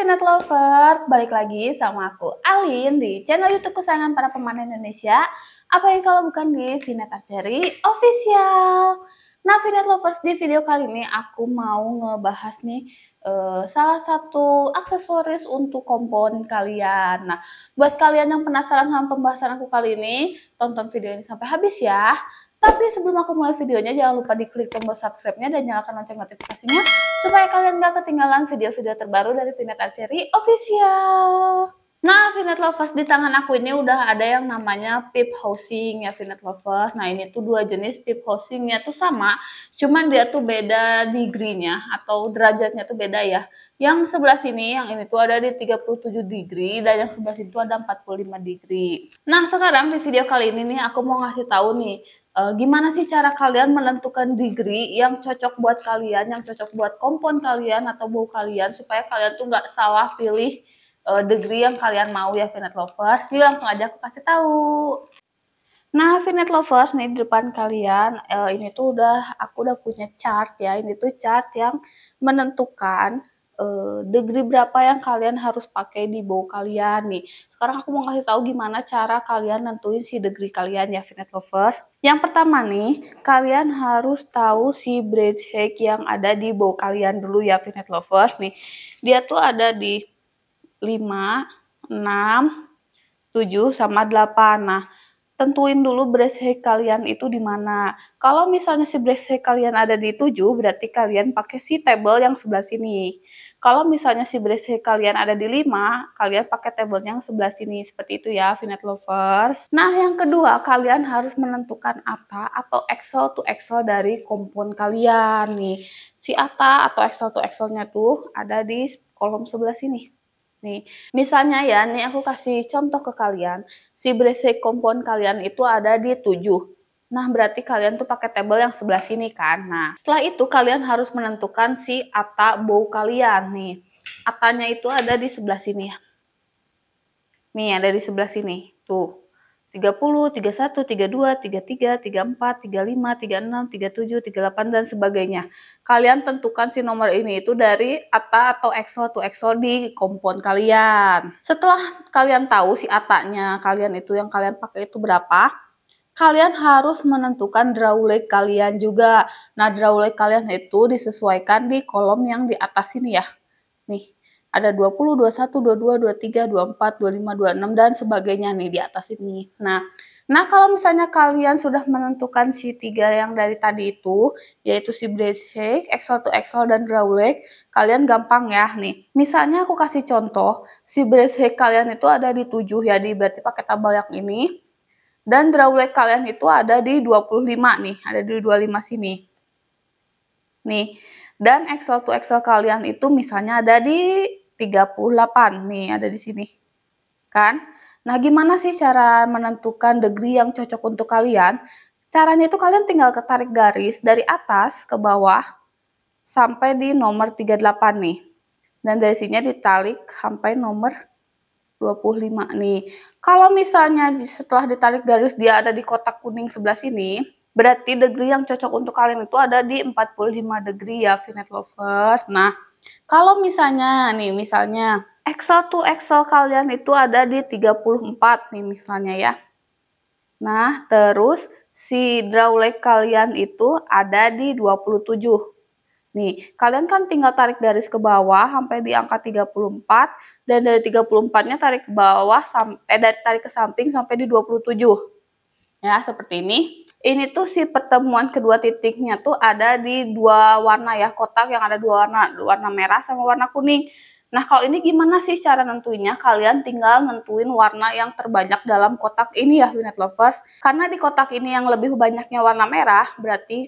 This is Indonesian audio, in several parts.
Vieneth Lovers, balik lagi sama aku Alin di channel YouTube kesayangan para pemanen Indonesia. Apalagi kalau bukan di Vieneth Archery Official. Nah, Vieneth Lovers, di video kali ini aku mau ngebahas nih salah satu aksesoris untuk kompon kalian. Nah, buat kalian yang penasaran sama pembahasan aku kali ini, tonton video ini sampai habis ya. Tapi sebelum aku mulai videonya, jangan lupa diklik tombol subscribe-nya dan nyalakan lonceng notifikasinya supaya kalian gak ketinggalan video-video terbaru dari Vieneth Archery Official. Nah, Vieneth Lovers, di tangan aku ini udah ada yang namanya PEEP Housing ya, Vieneth Lovers. Nah, ini tuh dua jenis PEEP Housing-nya tuh sama, cuman dia tuh beda degree-nya atau derajatnya tuh beda ya. Yang sebelah sini, yang ini tuh ada di 37 degree dan yang sebelah sini tuh ada 45 degree. Nah, sekarang di video kali ini nih aku mau ngasih tahu nih gimana sih cara kalian menentukan degree yang cocok buat kalian, yang cocok buat kompon kalian atau bow kalian supaya kalian tuh nggak salah pilih degree yang kalian mau ya, Vieneth Lovers. Jadi langsung aja aku kasih tahu. Nah, Vieneth Lovers, nih di depan kalian ini tuh aku udah punya chart ya. Ini tuh chart yang menentukan degree berapa yang kalian harus pakai di bow kalian nih. Sekarang aku mau kasih tahu gimana cara kalian nentuin si degree kalian ya, Vieneth Lovers. Yang pertama nih, kalian harus tahu si bridge hack yang ada di bow kalian dulu ya, Vieneth Lovers nih. Dia tuh ada di 5, 6, 7 sama 8. Nah, tentuin dulu brace hack kalian itu di mana. Kalau misalnya si brace hack kalian ada di 7, berarti kalian pakai si table yang sebelah sini. Kalau misalnya si brace hack kalian ada di 5, kalian pakai table yang sebelah sini. Seperti itu ya, Vieneth Lovers. Nah, yang kedua, kalian harus menentukan ATA atau axle to axle dari kompon kalian nih. Si ATA atau axle to axle-nya tuh ada di kolom sebelah sini. Nih, misalnya ya, nih aku kasih contoh ke kalian, si brace kompon kalian itu ada di 7. Nah, berarti kalian tuh pakai table yang sebelah sini kan. Nah, setelah itu kalian harus menentukan si ATA bow kalian nih. ATA-nya itu ada di sebelah sini ya. Nih, ada di sebelah sini. Tuh. 30, 31, 32, 33, 34, 35, 36, 37, 38, dan sebagainya. Kalian tentukan si nomor ini itu dari ATA atau axle to axle di kompon kalian. Setelah kalian tahu si ATA-nya kalian itu yang kalian pakai itu berapa, kalian harus menentukan drawleg kalian juga. Nah, drawleg kalian itu disesuaikan di kolom yang di atas ini ya. Nih. Ada 20, 21, 22, 23, 24, 25, 26, dan sebagainya nih di atas ini. Nah kalau misalnya kalian sudah menentukan si tiga yang dari tadi itu, yaitu si brace hack, axle to axle, dan drawleg, kalian gampang ya nih. Misalnya aku kasih contoh, si brace hack kalian itu ada di 7 ya, berarti pakai tabel yang ini. Dan drawleg kalian itu ada di 25 nih, ada di 25 sini. Nih, dan axle to axle kalian itu misalnya ada di 38 nih, ada di sini kan. Nah, gimana sih cara menentukan degree yang cocok untuk kalian? Caranya itu kalian tinggal ketarik garis dari atas ke bawah sampai di nomor 38 nih, dan dari sini ditarik sampai nomor 25 nih. Kalau misalnya setelah ditarik garis dia ada di kotak kuning sebelah sini, berarti degree yang cocok untuk kalian itu ada di 45 degree ya, Vieneth Lovers. Nah, kalau misalnya nih, misalnya axle to axle kalian itu ada di 34 nih misalnya ya. Nah, terus si drawleg kalian itu ada di 27. Nih, kalian kan tinggal tarik garis ke bawah sampai di angka 34, dan dari 34-nya tarik ke bawah tarik ke samping sampai di 27. Ya, seperti ini. Ini tuh si pertemuan kedua titiknya tuh ada di dua warna ya, kotak yang ada dua warna, warna merah sama warna kuning. Nah, kalau ini gimana sih cara nentuinnya? Kalian tinggal nentuin warna yang terbanyak dalam kotak ini ya, Vieneth Lovers. Karena di kotak ini yang lebih banyaknya warna merah, berarti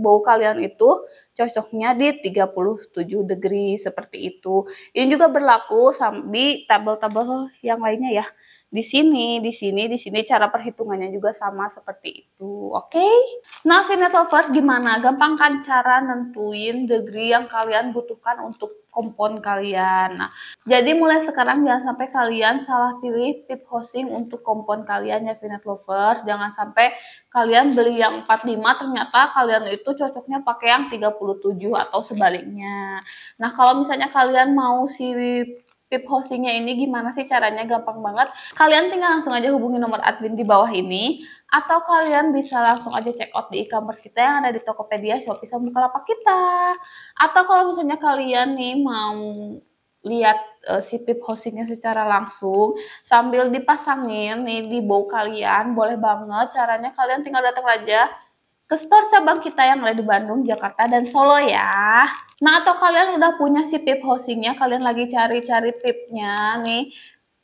bow kalian itu cocoknya di 37 degree, seperti itu. Ini juga berlaku di tabel-tabel yang lainnya ya. Di sini, di sini, di sini, cara perhitungannya juga sama seperti itu, oke? Nah, Vieneth Lovers, gimana? Gampang kan cara nentuin degree yang kalian butuhkan untuk kompon kalian. Nah, jadi mulai sekarang jangan sampai kalian salah pilih PEEP housing untuk kompon kalian ya Vieneth lovers. Jangan sampai kalian beli yang 45 ternyata kalian itu cocoknya pakai yang 37 atau sebaliknya. Nah, kalau misalnya kalian mau si PEEP housingnya ini gimana sih caranya, gampang banget. Kalian tinggal langsung aja hubungi nomor admin di bawah ini, atau kalian bisa langsung aja check out di e-commerce kita yang ada di Tokopedia, Shopee, sama Bukalapak kita. Atau kalau misalnya kalian nih mau lihat si PEEP housingnya secara langsung sambil dipasangin nih di bow kalian, boleh banget. Caranya kalian tinggal datang aja ke store cabang kita yang ada di Bandung, Jakarta, dan Solo ya. Nah, atau kalian udah punya si PEEP housingnya, kalian lagi cari-cari PEEP-nya nih,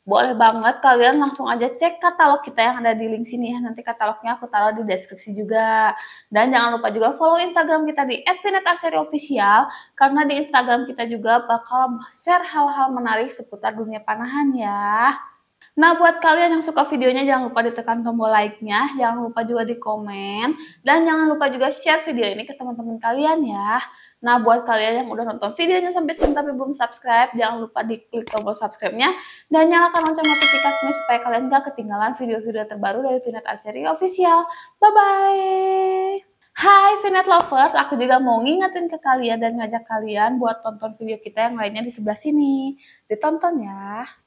boleh banget kalian langsung aja cek katalog kita yang ada di link sini ya. Nanti katalognya aku taruh di deskripsi juga. Dan jangan lupa juga follow Instagram kita di @vienetharcheryofficial, karena di Instagram kita juga bakal share hal-hal menarik seputar dunia panahan ya. Nah, buat kalian yang suka videonya, jangan lupa ditekan tombol like-nya, jangan lupa juga di komen, dan jangan lupa juga share video ini ke teman-teman kalian ya. Nah, buat kalian yang udah nonton videonya sampai sini tapi belum subscribe, jangan lupa diklik tombol subscribe-nya, dan nyalakan lonceng notifikasinya supaya kalian gak ketinggalan video-video terbaru dari Vieneth Archery Official. Bye-bye! Hai Vieneth lovers, aku juga mau ngingetin ke kalian dan ngajak kalian buat tonton video kita yang lainnya di sebelah sini. Ditonton ya!